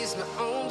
is my own